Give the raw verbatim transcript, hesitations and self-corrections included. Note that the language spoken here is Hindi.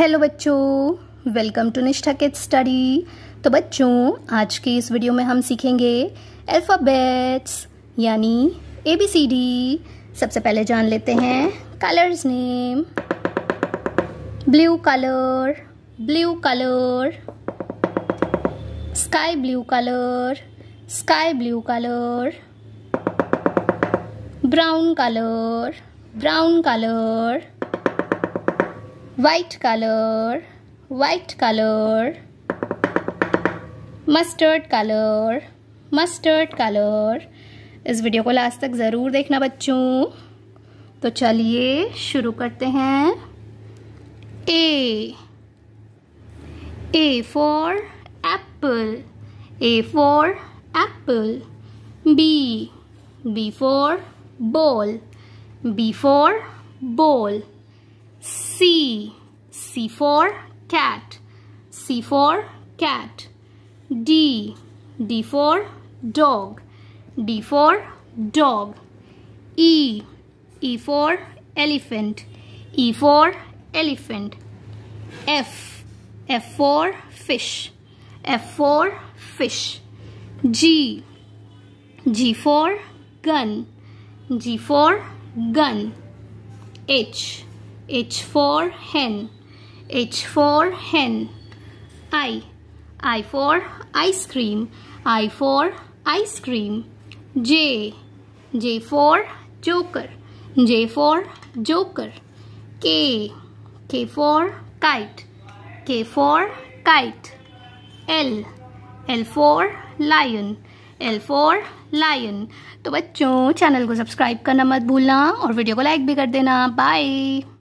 हेलो बच्चों, welcome to Nishtha kids study. तो बच्चों, आज के इस वीडियो में हम सीखेंगे अल्फ़ाबेट्स यानी ए बी सी डी। सबसे पहले जान लेते हैं colours name. Blue colour, blue colour, sky blue colour, sky blue colour, brown colour, brown colour, white colour, white colour, mustard colour, mustard colour. इस वीडियो को लास्ट तक ज़रूर देखना बच्चों। तो चलिए शुरू करते हैं। A, A for apple, A for apple. B, B for ball, B for ball. C, C for cat, C for cat. D, D for dog, D for dog. E, E for elephant, E for elephant. F, F for fish, F for fish. G, G for gun, G for gun. H, H for hen, H for hen. I, I for ice cream, I for ice cream. J, J for joker, J for joker. K, K for kite, K for kite. L, L for lion, L for lion. तो बच्चों, चैनल को सब्सक्राइब करना मत भूलना और वीडियो को लाइक भी कर देना। बाय।